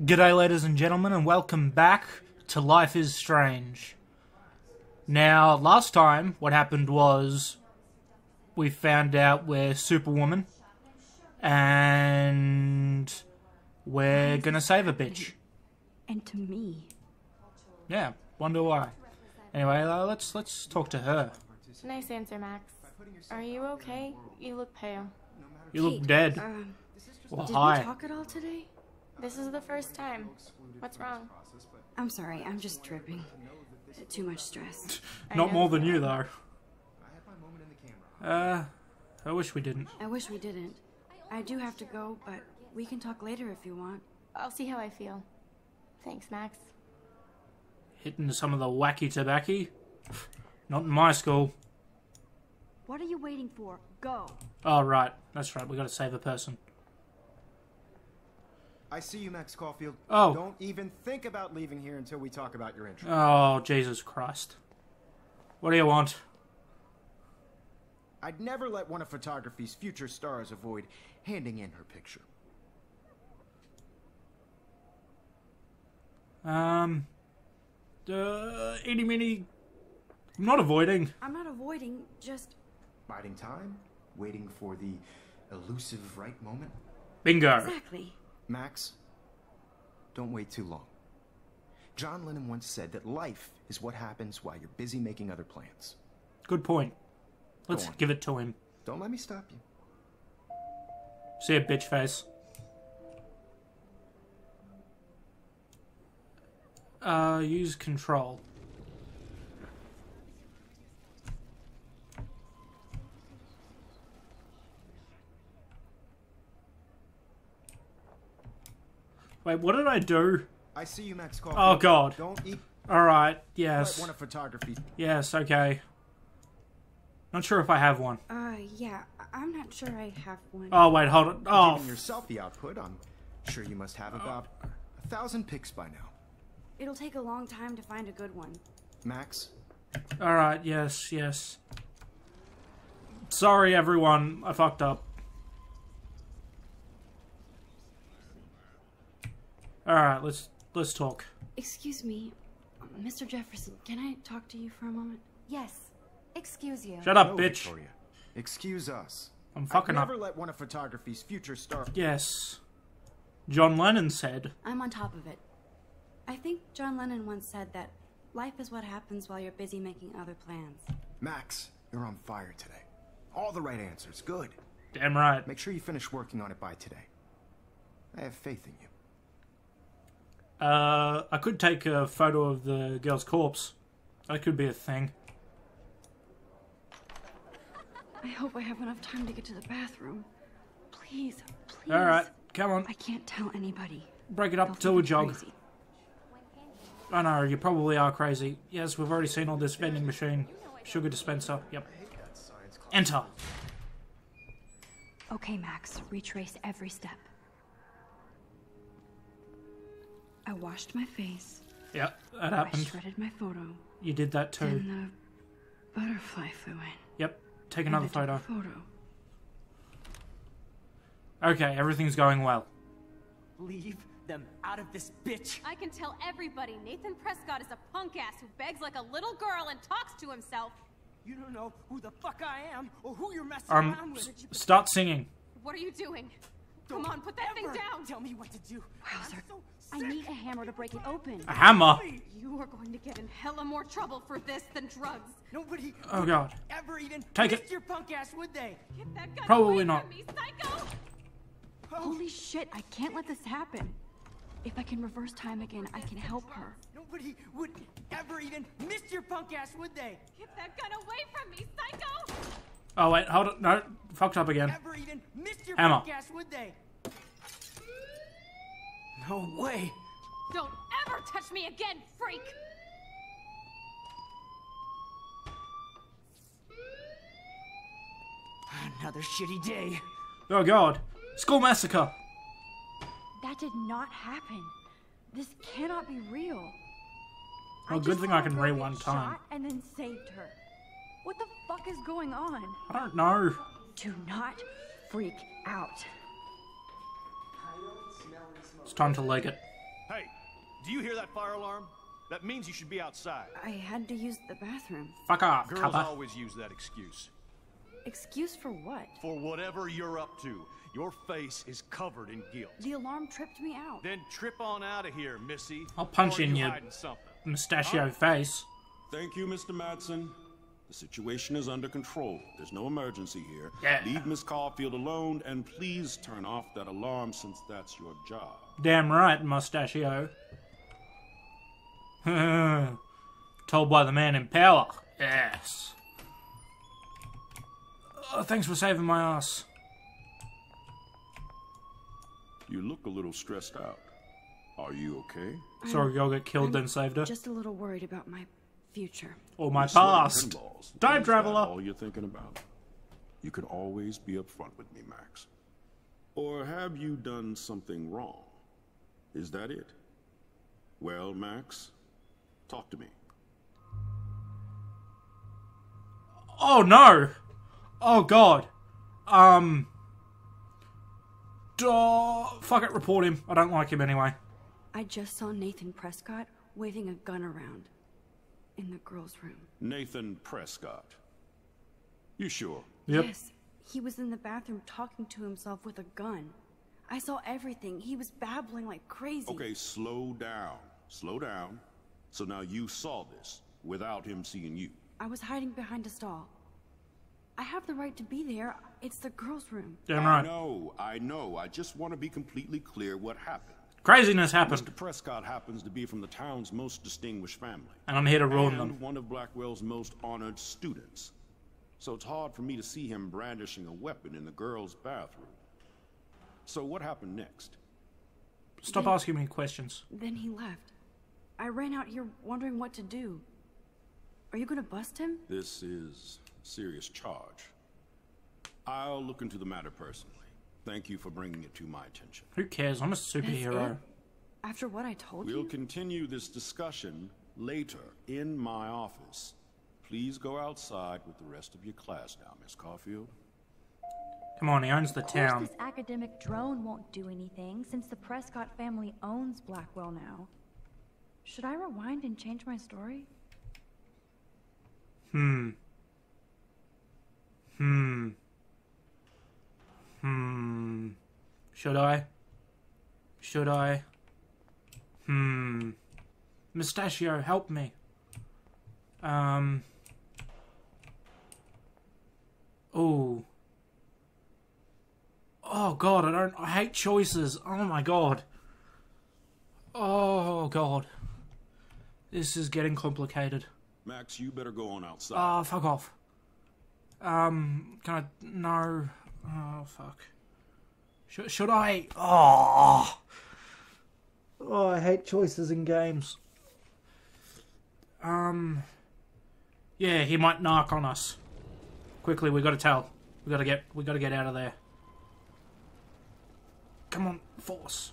G'day ladies and gentlemen, and welcome back to Life Is Strange. Now, last time, what happened was we found out we're Superwoman, and we're gonna save a bitch. And to me. Yeah, wonder why. Anyway, let's talk to her. Nice answer, Max. Are you okay? You look pale. You look dead. Well, hi. Did we talk at all today? This is the first time. What's wrong? I'm sorry, I'm just dripping. Too much stress. Not more than you, though. I wish we didn't. I do have to go, but we can talk later if you want. I'll see how I feel. Thanks, Max. Hitting some of the wacky tobacco? Not in my school. What are you waiting for? Go. Oh, right. That's right. We gotta save a person. I see you, Max Caulfield. Oh. Don't even think about leaving here until we talk about your interest. Oh, Jesus Christ. What do you want? I'd never let one of photography's future stars avoid handing in her picture. Itty bitty. I'm not avoiding. Just... biding time? Waiting for the elusive right moment? Bingo. Exactly. Max, don't wait too long. John Lennon once said that life is what happens while you're busy making other plans. Good point. Let's give it to him. Don't let me stop you. See a bitch face. Use control. Wait, what did I do? I see you, Max Caulfield. Oh God! Don't eat. All right. Yes. One of photography. Yes. Okay. Not sure if I have one. Yeah. I'm not sure I have one. Oh wait, hold on. Oh. Given your selfie output, I'm sure you must have about 1,000 pics by now. It'll take a long time to find a good one. Max. All right. Yes. Yes. Sorry, everyone. I fucked up. All right, let's talk. Excuse me, Mr. Jefferson, can I talk to you for a moment? Yes. Excuse you. Shut up, bitch. Victoria. Excuse us. I'm fucking up. I've never let one of photography's future stars. Yes. John Lennon said. I'm on top of it. I think John Lennon once said that life is what happens while you're busy making other plans. Max, you're on fire today. All the right answers. Good. Damn right. Make sure you finish working on it by today. I have faith in you. I could take a photo of the girl's corpse. That could be a thing. I hope I have enough time to get to the bathroom. Please, please. Alright, come on. I can't tell anybody. Break it up till we jog. Crazy. I know, you probably are crazy. Yes, we've already seen all this vending machine. Sugar dispenser, yep. Enter. Okay, Max, retrace every step. I washed my face. Yeah, that happened. I shredded my photo. You did that too. And the butterfly flew in. Yep. Take another photo. Okay, everything's going well. Leave them out of this bitch. I can tell everybody Nathan Prescott is a punk ass who begs like a little girl and talks to himself. You don't know who the fuck I am or who you're messing around with. Start singing. What are you doing? Come on, put that thing down. Tell me what to do. Wowzer. I need a hammer to break it open. A hammer? You are going to get in hella more trouble for this than drugs. Nobody oh God. Ever even take it. Your punk ass, would they? Get that gun Probably not. From me, psycho. Holy shit, I can't let this happen. If I can reverse time again, I can help her. Nobody would ever even miss your punk ass, would they? Get that gun away from me, psycho. Oh wait, hold on. No, fucked up again. Ever even miss your punk ass, would they? No way! Don't ever touch me again, freak! Another shitty day. Oh God! School massacre! That did not happen. This cannot be real. Well, good thing I can ray one time. Shot and then saved her. What the fuck is going on? I don't know. Do not freak out. It's time to leg it. Do you hear that fire alarm? That means you should be outside. I had to use the bathroom. Fuck off, Girls Kappa. Always use that excuse. Excuse for what? For whatever you're up to. Your face is covered in guilt. The alarm tripped me out. Then trip on out of here, Missy. I'll punch in your mustachioed face. Thank you, Mr. Madsen. The situation is under control. There's no emergency here. Yeah. Leave Miss Caulfield alone and please turn off that alarm since that's your job. Damn right, mustachio. Told by the man in power. Yes. Oh, thanks for saving my ass. You look a little stressed out. Are you okay? Sorry, y'all get killed then saved her. Just a little worried about my future. Or my past. Time traveler. All you're thinking about. You could always be upfront with me, Max. Or have you done something wrong? Is that it? Well, Max, talk to me. Oh no! Oh god. Fuck it, report him. I don't like him anyway. I just saw Nathan Prescott waving a gun around in the girls' room. Nathan Prescott. You sure? Yep. Yes. He was in the bathroom talking to himself with a gun. I saw everything. He was babbling like crazy. Okay, slow down. Slow down. So now you saw this without him seeing you. I was hiding behind a stall. I have the right to be there. It's the girls' room. Damn right. I know. I just want to be completely clear what happened. Craziness happened. Mr. Prescott happens to be from the town's most distinguished family. And I'm here to ruin them. One of Blackwell's most honored students. So it's hard for me to see him brandishing a weapon in the girls' bathroom. So what happened next? Stop asking me questions. Then he left. I ran out here wondering what to do. Are you going to bust him? This is a serious charge. I'll look into the matter personally. Thank you for bringing it to my attention. Who cares? I'm a superhero. After what I told you? We'll continue this discussion later in my office. Please go outside with the rest of your class now, Miss Caulfield. Come on, he owns the town. Of course this academic drone won't do anything since the Prescott family owns Blackwell now. Should I rewind and change my story? Should I? Mustachio, help me. Oh god, I hate choices. Oh my god. Oh god. This is getting complicated. Max, you better go on outside. Ah, fuck off. No. Oh fuck. Should I? Oh, I hate choices in games. Yeah, he might narc on us. Quickly, we gotta tell. We gotta get out of there. Come on, force.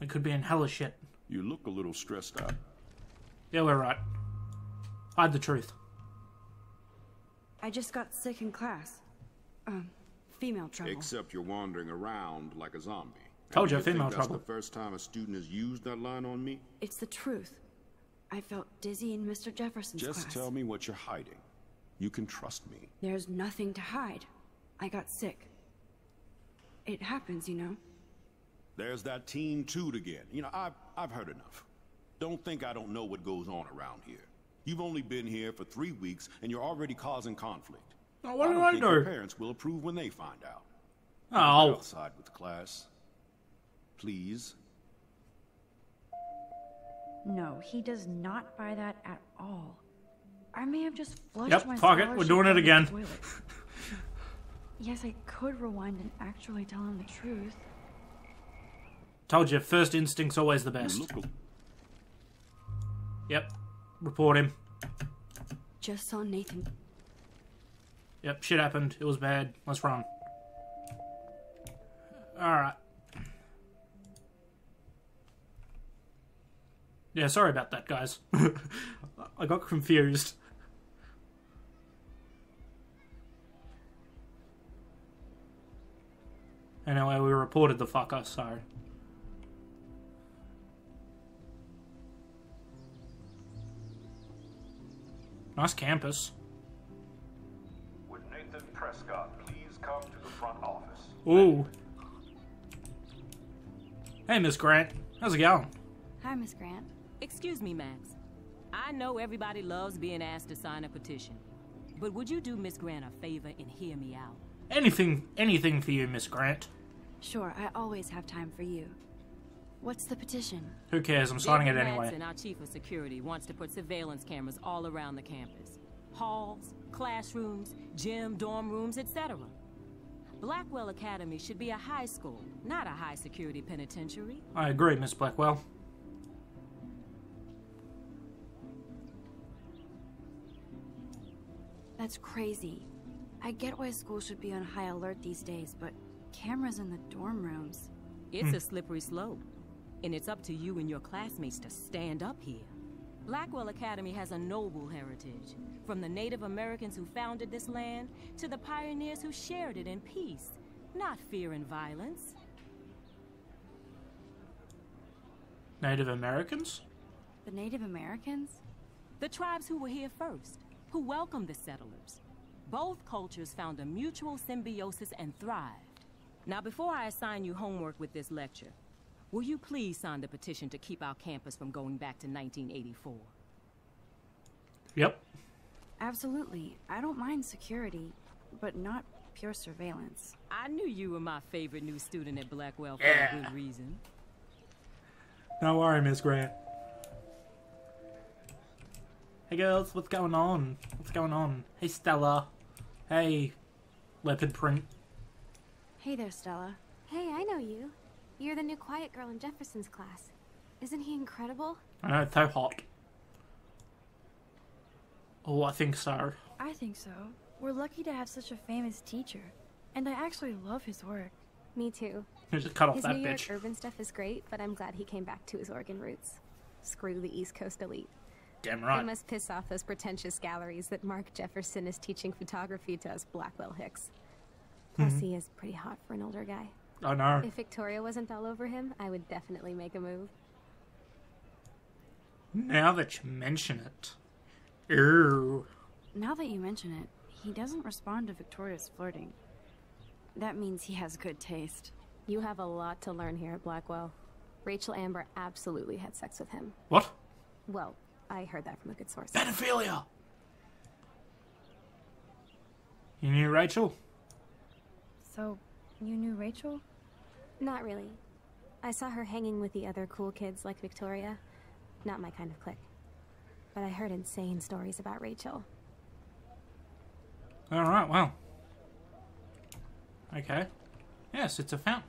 It could be in hella shit. You look a little stressed out. Yeah, we're right. Hide the truth. I just got sick in class. Female trouble. Except you're wandering around like a zombie. Told you, female trouble. That's the first time a student has used that line on me? It's the truth. I felt dizzy in Mr. Jefferson's class. Just tell me what you're hiding. You can trust me. There's nothing to hide. I got sick. It happens, you know. There's that teen toot again. You know, I've heard enough. Don't think I don't know what goes on around here. You've only been here for 3 weeks, and you're already causing conflict. Oh, what do I do? Your parents will approve when they find out. Oh. Go outside with the class. Please. No, he does not buy that at all. I may have just flushed my scholarship. Fuck it, we're doing it again. Yes, I could rewind and actually tell him the truth. Told you, first instinct's always the best. Yep, report him. Just saw Nathan. Yep, shit happened. It was bad. Let's run. Alright. Yeah, sorry about that, guys. I got confused. Anyway, we reported the fucker, so... Nice campus. Would Nathan Prescott please come to the front office? Ooh. Hey, Miss Grant. How's it going? Hi, Miss Grant. Excuse me, Max. I know everybody loves being asked to sign a petition, but would you do Miss Grant a favor and hear me out? Anything for you, Miss Grant. Sure, I always have time for you. What's the petition? Who cares? I'm signing it anyway. And our chief of security wants to put surveillance cameras all around the campus. Halls, classrooms, gym, dorm rooms, etc. Blackwell Academy should be a high school, not a high security penitentiary. I agree, Miss Blackwell. That's crazy. I get why school should be on high alert these days, but cameras in the dorm rooms... It's a slippery slope, and it's up to you and your classmates to stand up here. Blackwell Academy has a noble heritage, from the Native Americans who founded this land to the pioneers who shared it in peace, not fear and violence. Native Americans? The Native Americans? The tribes who were here first, who welcomed the settlers. Both cultures found a mutual symbiosis and thrived. Now, before I assign you homework with this lecture, will you please sign the petition to keep our campus from going back to 1984? Yep. Absolutely. I don't mind security, but not pure surveillance. I knew you were my favorite new student at Blackwell for a good reason. Don't worry, Miss Grant. Hey girls, what's going on? What's going on? Hey Stella. Hey, Leopard Print. Hey there, Stella. Hey, I know you. You're the new quiet girl in Jefferson's class. Isn't he incredible? I know, it's so hot. Oh, I think so. I think so. We're lucky to have such a famous teacher. And I actually love his work. Me too. Just cut off that bitch. His New York urban stuff is great, but I'm glad he came back to his Oregon roots. Screw the East Coast elite. Damn right. It must piss off those pretentious galleries that Mark Jefferson is teaching photography to us Blackwell Hicks. Plus, he is pretty hot for an older guy. I know. If Victoria wasn't all over him, I would definitely make a move. Now that you mention it. Ew. Now that you mention it, he doesn't respond to Victoria's flirting. That means he has good taste. You have a lot to learn here at Blackwell. Rachel Amber absolutely had sex with him. What? Well... I heard that from a good source. Pedophilia! You knew Rachel? So, you knew Rachel? Not really. I saw her hanging with the other cool kids like Victoria. Not my kind of clique. But I heard insane stories about Rachel. Alright, well. Okay. Yes, it's a fountain.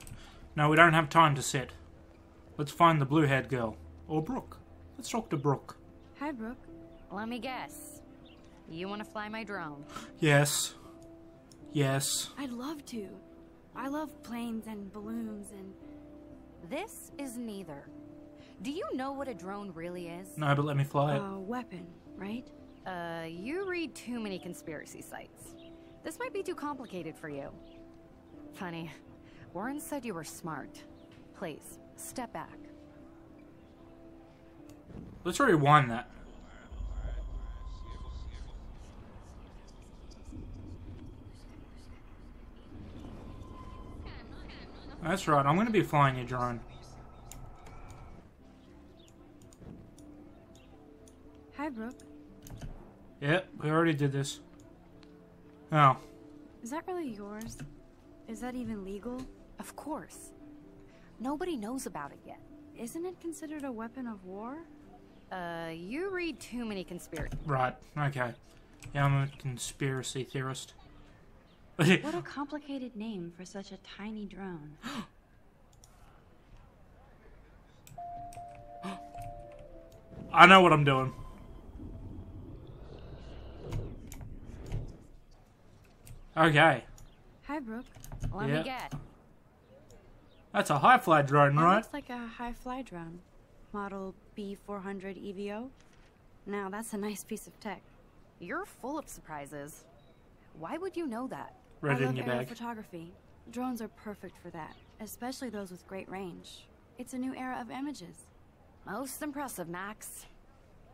No, we don't have time to sit. Let's find the blue-haired girl. Or Brooke. Let's talk to Brooke. Hi, Brooke. Let me guess. You want to fly my drone? Yes. Yes. I'd love to. I love planes and balloons and... This is neither. Do you know what a drone really is? No, but let me fly it. A weapon, right? You read too many conspiracy sites. This might be too complicated for you. Funny. Warren said you were smart. Please, step back. Let's rewind that. That's right, I'm going to be flying your drone. Hi, Brooke. Yep, we already did this. Oh. Is that really yours? Is that even legal? Of course. Nobody knows about it yet. Isn't it considered a weapon of war? You read too many conspiracy. Right, okay. Yeah, I'm a conspiracy theorist. What a complicated name for such a tiny drone. I know what I'm doing. Okay. Hi, Brooke. Let me get. That's a high-fly drone, right? Looks like a high-fly drone. Model B400 EVO. Now that's a nice piece of tech. You're full of surprises. Why would you know that? Right in your bag. I love aerial photography. Drones are perfect for that, especially those with great range. It's a new era of images. Most impressive, Max.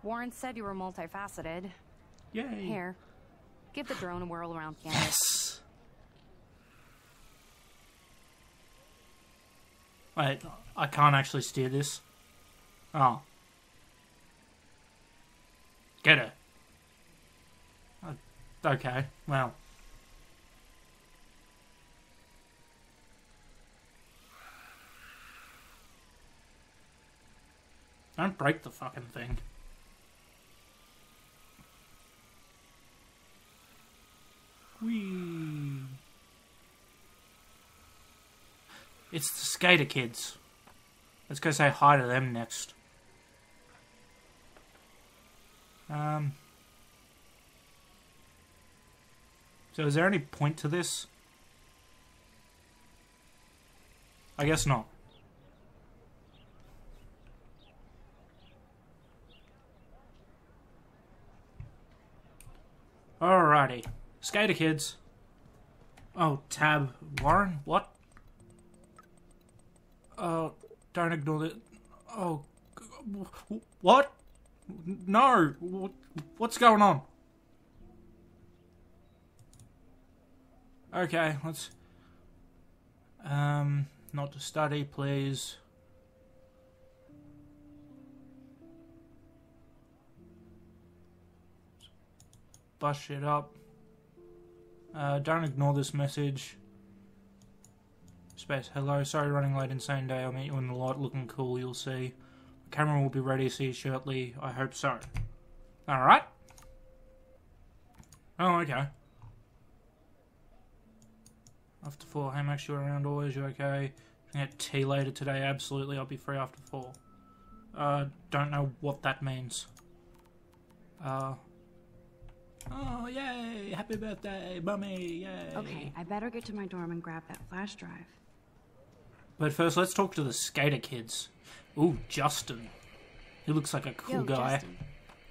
Warren said you were multifaceted. Yay. Here, give the drone a whirl around the canvas. Yes. Wait, I can't actually steer this. Oh. Get it. Okay, well. Don't break the fucking thing. Whee. It's the skater kids. Let's go say hi to them next. So is there any point to this? I guess not. Alrighty. Skater kids. Oh, tab. Warren? What? Oh, don't ignore it. Oh, what? No! What's going on? Okay, let's... not to study, please. Bust it up. Don't ignore this message. Space, hello, sorry running late, insane day, I'll meet you in the lot, looking cool, you'll see. The camera will be ready to see you shortly, I hope so. Alright. Oh, okay. After 4, hey Max, you around always, you okay? I'm gonna get tea later today, absolutely, I'll be free after 4. Don't know what that means. Oh, yay! Happy birthday, Mummy! Yay! Okay, I better get to my dorm and grab that flash drive. But first, let's talk to the skater kids. Ooh, Justin. He looks like a cool guy. Justin,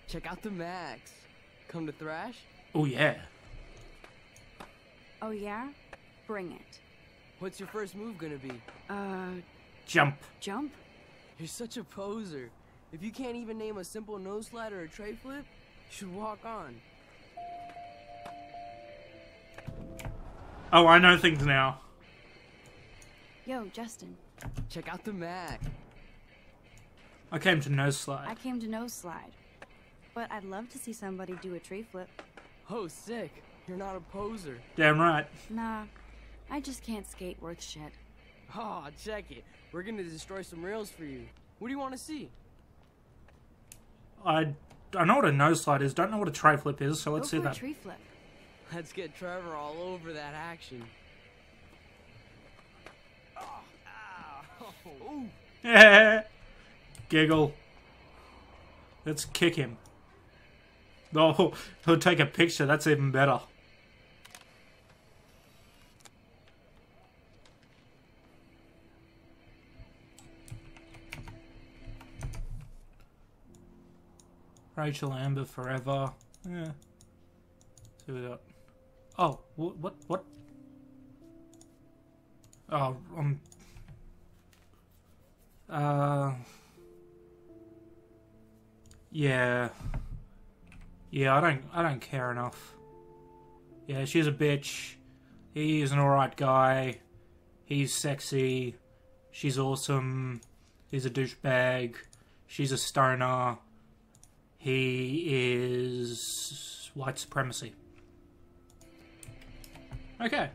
check out the Max. Come to thrash? Oh, yeah. Oh, yeah? Bring it. What's your first move gonna be? Jump. Jump? You're such a poser. If you can't even name a simple nose slide or a tray flip, you should walk on. Oh, I know things now. Yo, Justin. Check out the Mac. I came to nose slide. I came to nose slide. But I'd love to see somebody do a tray flip. Oh, sick. You're not a poser. Damn right. Nah. I just can't skate worth shit. Oh, check it. We're gonna destroy some rails for you. What do you want to see? I know what a nose slide is. Don't know what a tray flip is, so let's see that. Tree flip. Let's get Trevor all over that action. Oh, ow. Yeah. Giggle. Let's kick him. Oh, he'll take a picture. That's even better. Rachel Amber forever. Yeah. See what up. Oh, what? Oh, Yeah, I don't care enough. Yeah, she's a bitch. He's an alright guy. He's sexy. She's awesome. He's a douchebag. She's a stoner. He is white supremacy. Okay.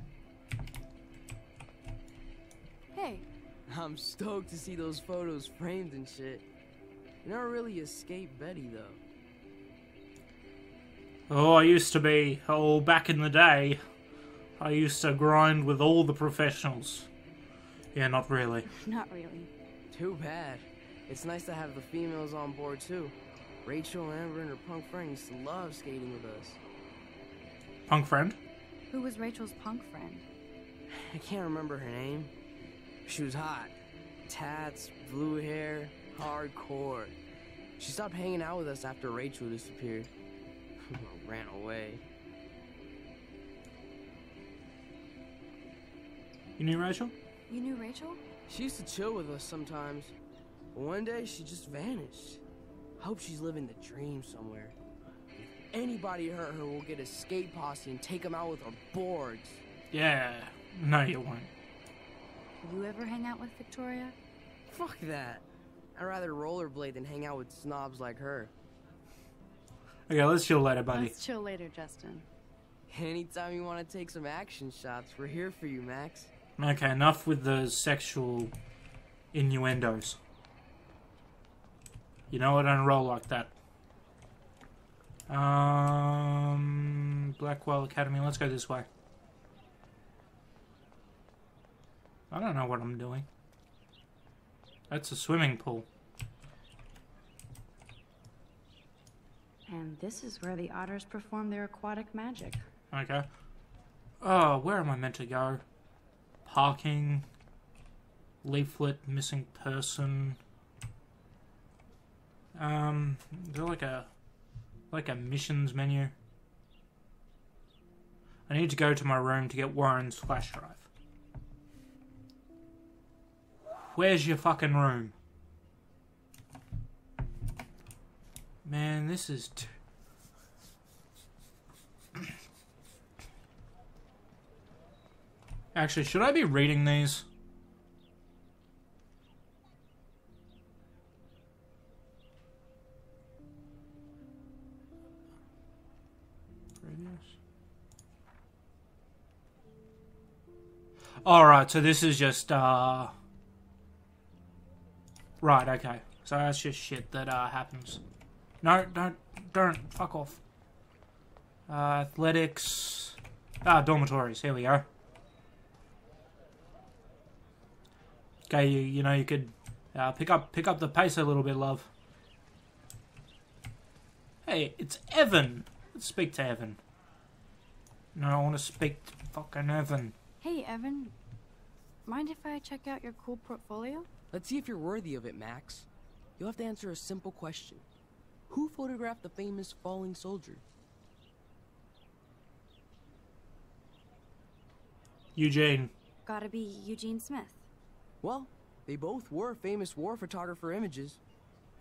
Hey. I'm stoked to see those photos framed and shit. You never really escaped Betty, though. Oh, I used to be. Oh, back in the day, I used to grind with all the professionals. Yeah, not really. Not really. Too bad. It's nice to have the females on board, too. Rachel Amber and her punk friend used to love skating with us. Punk friend? Who was Rachel's punk friend? I can't remember her name. She was hot. Tats, blue hair, hardcore. She stopped hanging out with us after Rachel disappeared. Ran away. You knew Rachel? You knew Rachel? She used to chill with us sometimes. One day, she just vanished. Hope she's living the dream somewhere. If anybody hurt her, we'll get a skate posse and take them out with our boards. Yeah. No, you won't. Will you ever hang out with Victoria? Fuck that. I'd rather rollerblade than hang out with snobs like her. Okay, let's chill later, buddy. Let's chill later, Justin. Anytime you want to take some action shots, we're here for you, Max. Okay, enough with the sexual innuendos. You know I don't roll like that. Blackwell Academy, let's go this way. I don't know what I'm doing. That's a swimming pool. And this is where the otters perform their aquatic magic. Okay. Oh, where am I meant to go? Parking. Leaflet. Missing person. Is there like a missions menu? I need to go to my room to get Warren's flash drive. Where's your fucking room? Man, this is Actually, should I be reading these? Alright, so this is just, Right, okay. So that's just shit that, happens. No, don't, fuck off. Athletics. Ah, dormitories, here we go. Okay, you know, you could, pick up the pace a little bit, love. Hey, it's Evan. Let's speak to Evan. No, I want to speak to fucking Evan. Hey, Evan. Mind if I check out your cool portfolio? Let's see if you're worthy of it, Max. You'll have to answer a simple question. Who photographed the famous falling soldier? Eugene. Gotta be Eugene Smith. Well, they both were famous war photographer images,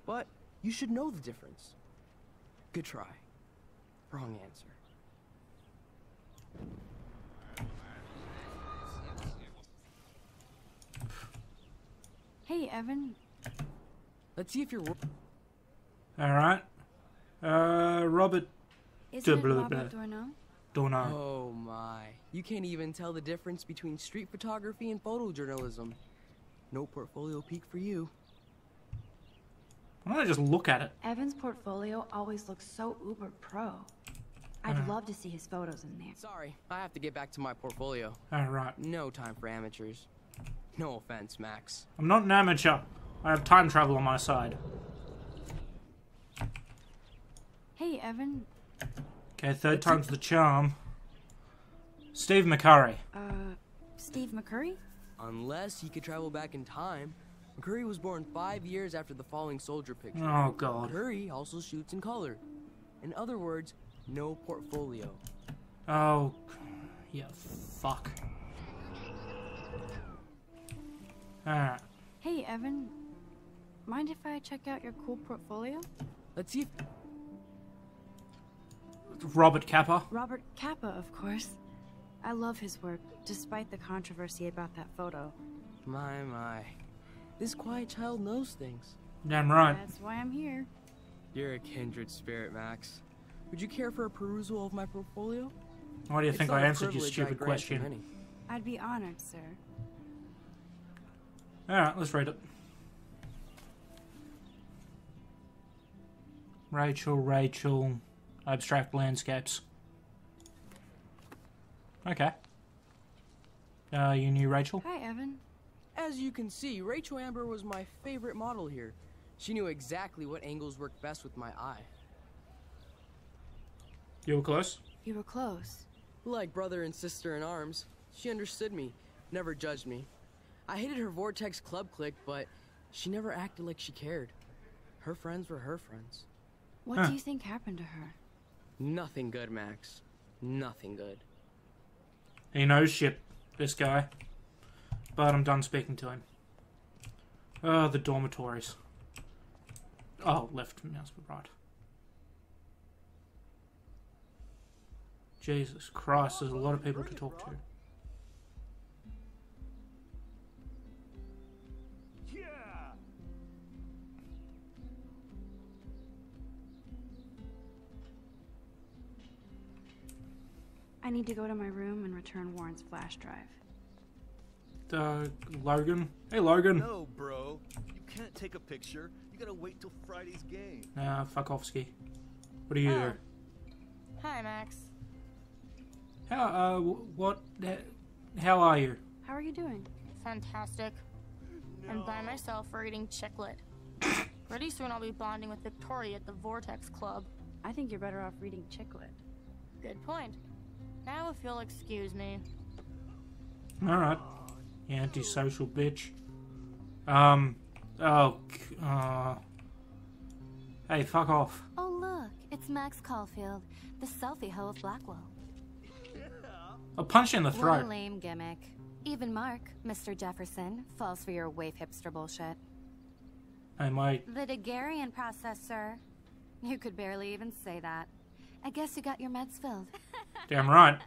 but you should know the difference. Good try. Wrong answer. Hey, Evan. Let's see if you're... Alright. Robert... Isn't it Robert Dornell? Dornell. Oh my. You can't even tell the difference between street photography and photojournalism. No portfolio peek for you. Why don't I just look at it? Evan's portfolio always looks so uber pro. I'd love to see his photos in there. Sorry, I have to get back to my portfolio. Alright. No time for amateurs. No offense, Max. I'm not an amateur. I have time travel on my side. Hey, Evan. Okay, third time's the charm. Steve McCurry. Steve McCurry? Unless he could travel back in time. McCurry was born 5 years after the falling soldier picture. Oh, God. McCurry also shoots in color. In other words, no portfolio. Oh, yeah, fuck. Alright. Hey, Evan. Mind if I check out your cool portfolio? Let's see if... Robert Capa. Robert Capa, of course. I love his work, despite the controversy about that photo. My, my. This quiet child knows things. Damn right. That's why I'm here. You're a kindred spirit, Max. Would you care for a perusal of my portfolio? Why do you think I answered your stupid question? I'd be honored, sir. Alright, let's read it. Rachel. Abstract landscapes. Okay. You knew Rachel? Hi, Evan. As you can see, Rachel Amber was my favorite model here. She knew exactly what angles worked best with my eye. You were close? You were close. Like brother and sister in arms, she understood me, never judged me. I hated her Vortex Club clique, but she never acted like she cared. Her friends were her friends. What do you think happened to her? Nothing good, Max. Nothing good. He knows shit, this guy. But I'm done speaking to him. Oh, the dormitories. Oh, left mouse, but right. Jesus Christ, there's a lot of people to talk to. I need to go to my room and return Warren's flash drive. Logan? Hey, Logan. No, bro. You can't take a picture. You gotta wait till Friday's game. Nah, fuck off, Ski. What are you there? Hi, Max. How are you? How are you doing? Fantastic. No. I'm by myself reading Chicklet. Pretty soon I'll be bonding with Victoria at the Vortex Club. I think you're better off reading Chicklet. Good point. Now if you'll excuse me. Alright. You antisocial bitch. Hey, fuck off. Oh look, it's Max Caulfield, the selfie hoe of Blackwell. A punch in the throat. What a lame gimmick. Even Mark, Mr. Jefferson, falls for your waif hipster bullshit. I might. The Daguerrean process, sir. You could barely even say that. I guess you got your meds filled. Damn right.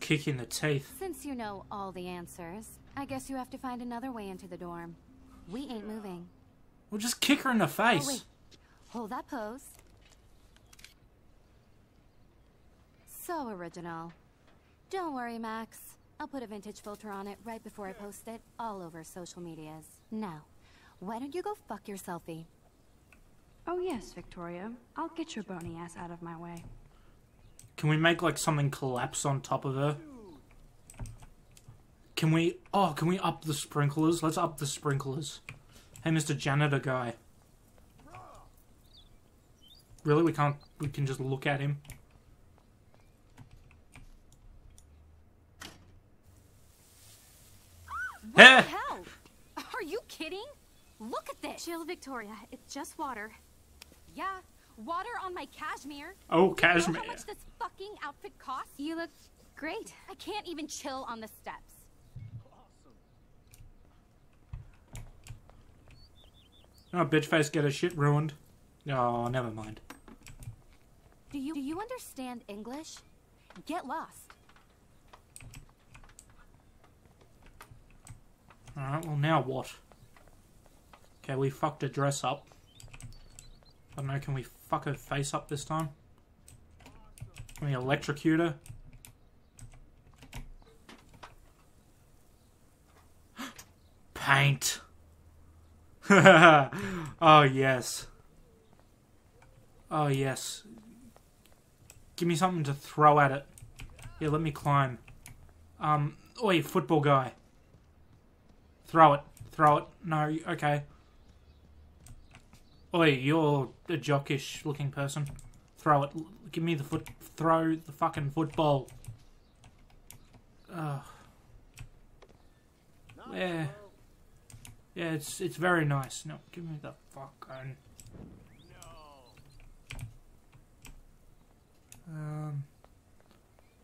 Kick in the teeth. Since you know all the answers, I guess you have to find another way into the dorm. We ain't moving. We'll just kick her in the face. Oh, wait. Hold that pose. So original. Don't worry, Max. I'll put a vintage filter on it right before I post it all over social medias. Now, why don't you go fuck your selfie? Oh yes, Victoria. I'll get your bony ass out of my way. Can we make like something collapse on top of her? Can we? Oh, can we up the sprinklers? Let's up the sprinklers. Hey, Mr. Janitor guy. Really? We can't. We can just look at him. What the hell? Are you kidding? Look at this. Chill, Victoria. It's just water. Yeah, water on my cashmere. Oh, cashmere. You know how much this fucking outfit costs? You look great. I can't even chill on the steps. Awesome. Oh, bitchface, get her shit ruined. Oh, never mind. Do you understand English? Get lost. All right. Well, now what? Okay, we fucked her dress up. I don't know, can we fuck her face up this time? Can we electrocute her? Paint! Oh yes. Oh yes. Give me something to throw at it. Yeah, let me climb. Oi, football guy. Throw it. Throw it. No, okay. Oi, you're a jockish looking person. Throw it. Give me the foot. Throw the fucking football. Yeah. Yeah, it's very nice. No, give me the fucking...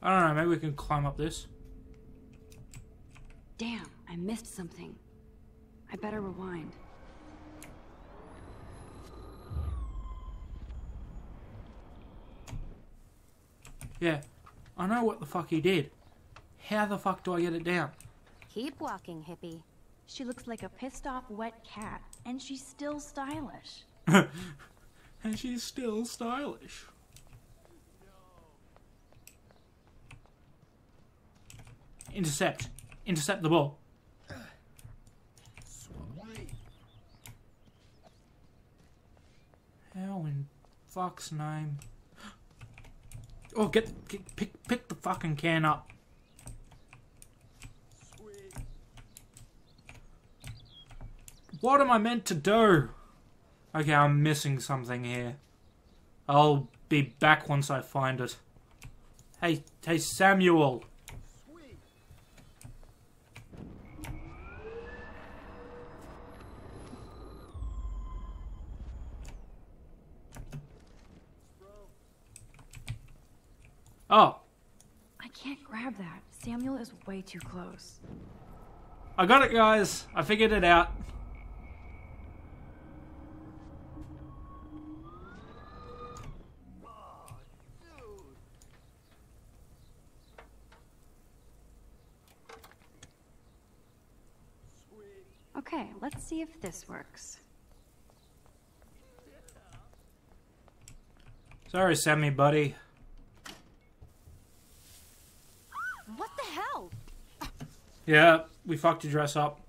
I don't know, maybe we can climb up this. Damn, I missed something. I better rewind. Yeah, I know what the fuck he did. How the fuck do I get it down? Keep walking, hippie. She looks like a pissed off wet cat, and she's still stylish. And she's still stylish. Intercept. Intercept the ball. How in fuck's name? Oh, pick the fucking can up. Sweet. What am I meant to do? Okay, I'm missing something here. I'll be back once I find it. Hey, hey, Samuel. Sweet. Oh. I can't grab that. Samuel is way too close. I got it, guys. I figured it out. Okay, let's see if this works. Sorry, Sammy, buddy. What the hell? Yeah, we fucked your dress up.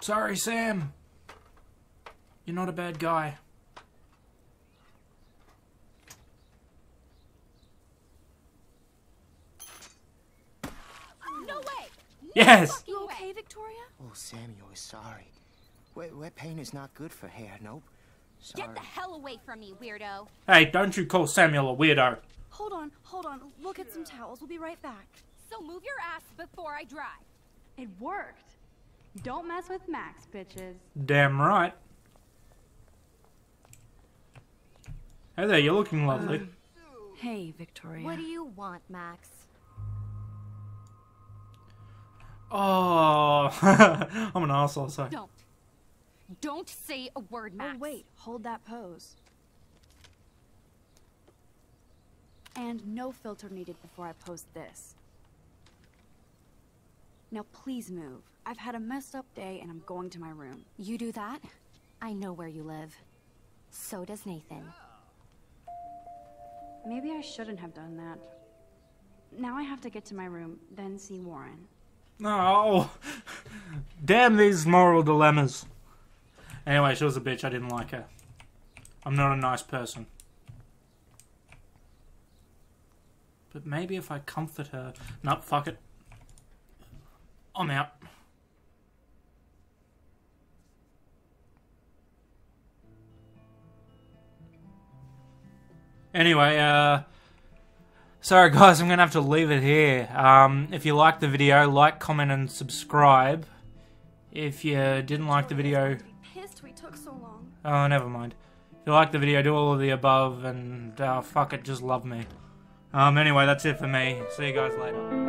Sorry, Sam. You're not a bad guy. No way! No yes! You okay, Victoria? Oh, Samuel is sorry. Wet paint is not good for hair, nope. Sorry. Get the hell away from me, weirdo! Hey, don't you call Samuel a weirdo. Hold on. We'll get some towels. We'll be right back. So move your ass before I drive. It worked. Don't mess with Max, bitches. Damn right. Hey there, you're looking lovely. Hey, Victoria. What do you want, Max? Oh, I'm an asshole, sorry. Don't say a word, Max. Oh, wait. Hold that pose. And no filter needed before I post this. Now please move. I've had a messed up day and I'm going to my room. You do that? I know where you live. So does Nathan. Maybe I shouldn't have done that. Now I have to get to my room, then see Warren. No. Damn these moral dilemmas. Anyway, she was a bitch. I didn't like her. I'm not a nice person. But maybe if I comfort her... Nope, fuck it. I'm out. Anyway, sorry guys, I'm gonna have to leave it here. If you liked the video, like, comment, and subscribe. If you didn't like the video... Oh, never mind. If you like the video, do all of the above, and fuck it, just love me. Anyway, that's it for me. See you guys later.